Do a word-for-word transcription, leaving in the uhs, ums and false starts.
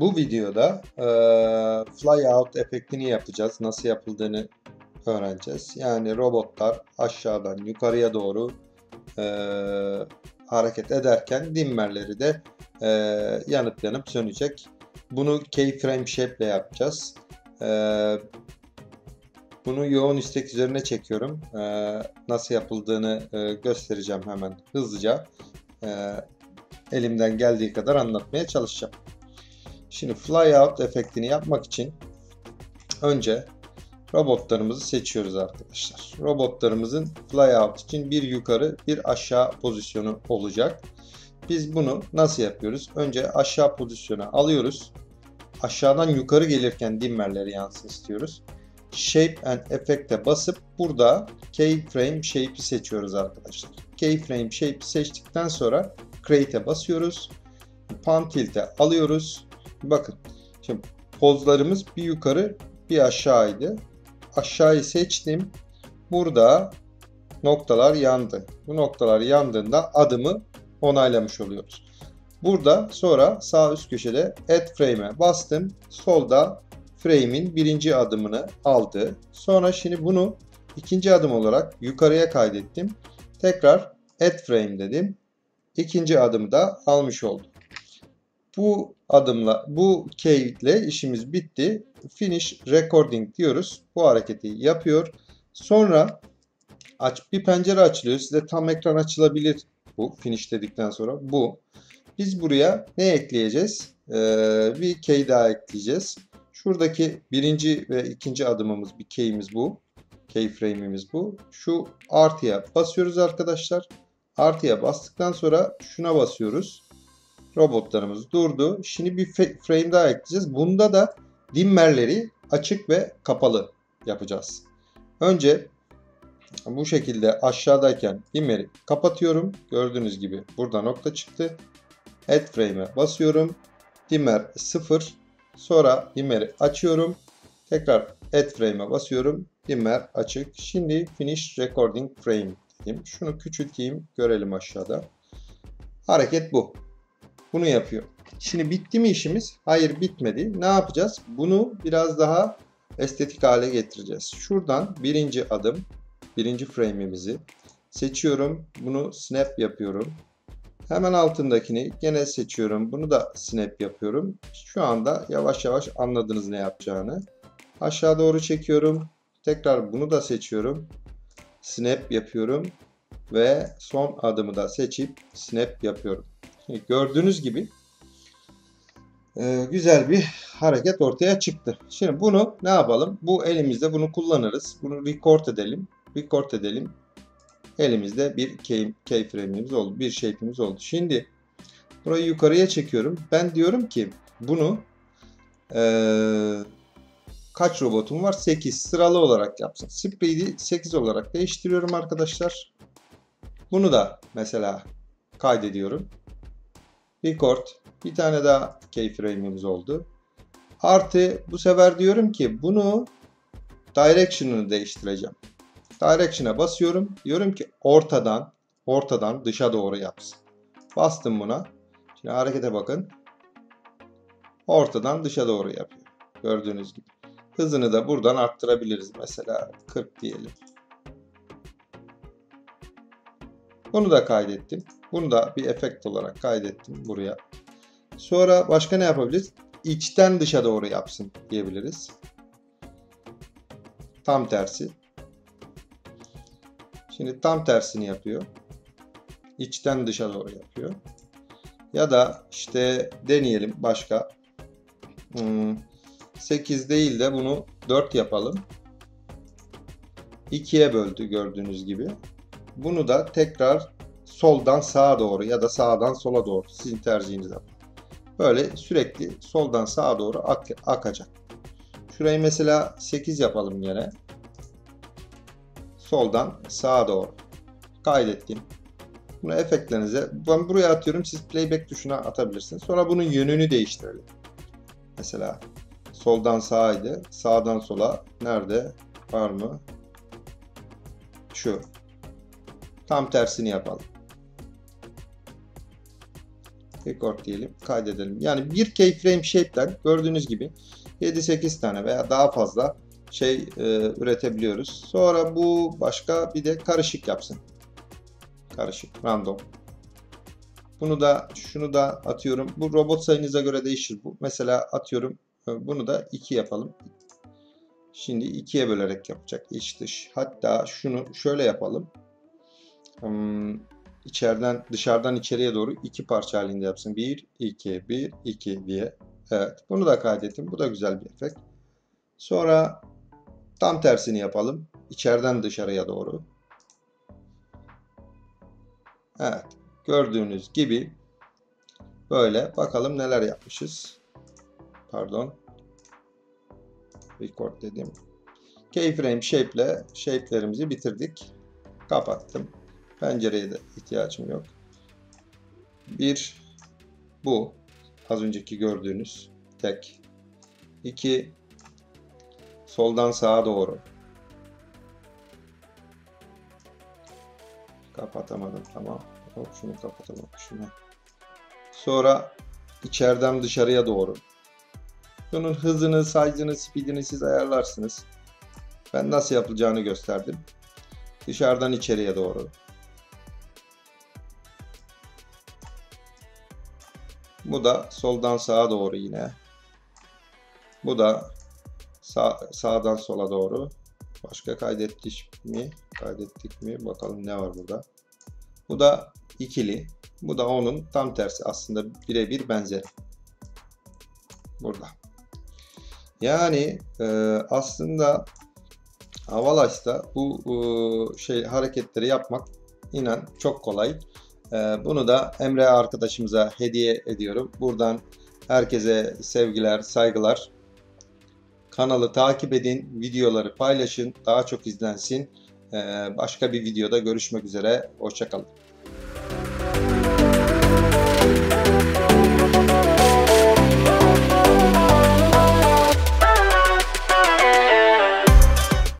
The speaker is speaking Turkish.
Bu videoda e, Fly Out efektini yapacağız. Nasıl yapıldığını öğreneceğiz. Yani robotlar aşağıdan yukarıya doğru e, hareket ederken dimmerleri de e, yanıp yanıp sönecek. Bunu Key Frame Shape ile yapacağız. E, bunu yoğun istek üzerine çekiyorum. E, nasıl yapıldığını e, göstereceğim hemen hızlıca. E, elimden geldiği kadar anlatmaya çalışacağım. Şimdi Fly Out efektini yapmak için önce robotlarımızı seçiyoruz arkadaşlar. Robotlarımızın Fly Out için bir yukarı bir aşağı pozisyonu olacak. Biz bunu nasıl yapıyoruz? Önce aşağı pozisyona alıyoruz. Aşağıdan yukarı gelirken dimmerleri yansın istiyoruz. Shape and Effect'e basıp burada Keyframe Shape'i seçiyoruz arkadaşlar. Keyframe Shape'i seçtikten sonra Create'e basıyoruz. Pan Tilt'e alıyoruz. Bakın şimdi pozlarımız bir yukarı bir aşağıydı. Aşağıyı seçtim. Burada noktalar yandı. Bu noktalar yandığında adımı onaylamış oluyoruz. Burada sonra sağ üst köşede Add Frame'e bastım. Solda frame'in birinci adımını aldı. Sonra şimdi bunu ikinci adım olarak yukarıya kaydettim. Tekrar Add Frame dedim. İkinci adımı da almış oldum. Bu adımla, bu key ile işimiz bitti. Finish Recording diyoruz. Bu hareketi yapıyor. Sonra aç, bir pencere açılıyor. Size tam ekran açılabilir. Bu finish dedikten sonra bu. Biz buraya ne ekleyeceğiz? Ee, bir key daha ekleyeceğiz. Şuradaki birinci ve ikinci adımımız bir key'imiz bu. Key frame'imiz bu. Şu artıya basıyoruz arkadaşlar. Artıya bastıktan sonra şuna basıyoruz. Robotlarımız durdu. Şimdi bir frame daha ekleyeceğiz. Bunda da dimmerleri açık ve kapalı yapacağız. Önce bu şekilde aşağıdayken dimmeri kapatıyorum. Gördüğünüz gibi burada nokta çıktı. Add Frame'e basıyorum. Dimmer sıfır. Sonra dimmeri açıyorum. Tekrar Add Frame'e basıyorum. Dimmer açık. Şimdi Finish Recording Frame dedim. Şunu küçülteyim. Görelim aşağıda. Hareket bu. Bunu yapıyor. Şimdi bitti mi işimiz? Hayır, bitmedi. Ne yapacağız? Bunu biraz daha estetik hale getireceğiz. Şuradan birinci adım, birinci frame'imizi seçiyorum. Bunu snap yapıyorum. Hemen altındakini gene seçiyorum. Bunu da snap yapıyorum. Şu anda yavaş yavaş anladınız ne yapacağını. Aşağı doğru çekiyorum. Tekrar bunu da seçiyorum. Snap yapıyorum. Ve son adımı da seçip snap yapıyorum. Gördüğünüz gibi güzel bir hareket ortaya çıktı. Şimdi bunu ne yapalım? Bu elimizde bunu kullanırız. Bunu record edelim. Record edelim. Elimizde bir keyframe'imiz oldu. Bir shape'imiz oldu. Şimdi burayı yukarıya çekiyorum. Ben diyorum ki bunu ee, kaç robotum var? sekiz sıralı olarak yapsın. Speed'i sekiz olarak değiştiriyorum arkadaşlar. Bunu da mesela kaydediyorum. Record. Bir tane daha keyframe'imiz oldu. Artı bu sefer diyorum ki bunu direction'ını değiştireceğim. Direction'a basıyorum. Diyorum ki ortadan ortadan dışa doğru yapsın. Bastım buna. Şimdi harekete bakın. Ortadan dışa doğru yapıyor. Gördüğünüz gibi. Hızını da buradan arttırabiliriz. Mesela kırk diyelim. Bunu da kaydettim. Bunu da bir efekt olarak kaydettim buraya. Sonra başka ne yapabiliriz? İçten dışa doğru yapsın diyebiliriz. Tam tersi. Şimdi tam tersini yapıyor. İçten dışa doğru yapıyor. Ya da işte deneyelim başka. sekiz değil de bunu dört yapalım. ikiye böldü gördüğünüz gibi. Bunu da tekrar soldan sağa doğru ya da sağdan sola doğru. Sizin tercihiniz yapın. Böyle sürekli soldan sağa doğru ak akacak. Şurayı mesela sekiz yapalım yine. Soldan sağa doğru. Kaydettim. Bunu efektlerinize. Ben buraya atıyorum. Siz playback tuşuna atabilirsiniz. Sonra bunun yönünü değiştirelim. Mesela soldan sağydı. Sağdan sola. Nerede? Var mı? Şu. Tam tersini yapalım. record diyelim, kaydedelim. Yani bir key frame shape'den gördüğünüz gibi yedi sekiz tane veya daha fazla şey e, üretebiliyoruz. Sonra bu başka bir de karışık yapsın. Karışık, random. Bunu da, şunu da atıyorum. Bu robot sayınıza göre değişir bu. Mesela atıyorum bunu da iki yapalım. Şimdi ikiye bölerek yapacak iç dış. Hatta şunu şöyle yapalım. Hmm, içeriden, dışarıdan içeriye doğru iki parça halinde yapsın. bir, iki, bir, iki diye. Evet, bunu da kaydettim. Bu da güzel bir efekt. Sonra tam tersini yapalım. İçeriden dışarıya doğru. Evet. Gördüğünüz gibi böyle. Bakalım neler yapmışız. Pardon. Record dedim. Keyframe shape ile shape'lerimizi bitirdik. Kapattım. Pencereye de ihtiyacım yok. Bir bu. Az önceki gördüğünüz tek. İki soldan sağa doğru. Kapatamadım. Tamam. Hop, şunu kapatalım. Şunu. Sonra içeriden dışarıya doğru. Bunun hızını, size'ını, speed'ini siz ayarlarsınız. Ben nasıl yapılacağını gösterdim. Dışarıdan içeriye doğru. Bu da soldan sağa doğru yine. Bu da sağ, sağdan sola doğru. Başka kaydettik mi? Kaydettik mi? Bakalım ne var burada. Bu da ikili. Bu da onun tam tersi. Aslında birebir benzer. Burada. Yani e, aslında Avalanche'da bu e, şey hareketleri yapmak inan çok kolay. E, bunu da Emre arkadaşımıza hediye ediyorum. Buradan herkese sevgiler, saygılar. Kanalı takip edin, videoları paylaşın, daha çok izlensin. E, başka bir videoda görüşmek üzere. Hoşça kalın.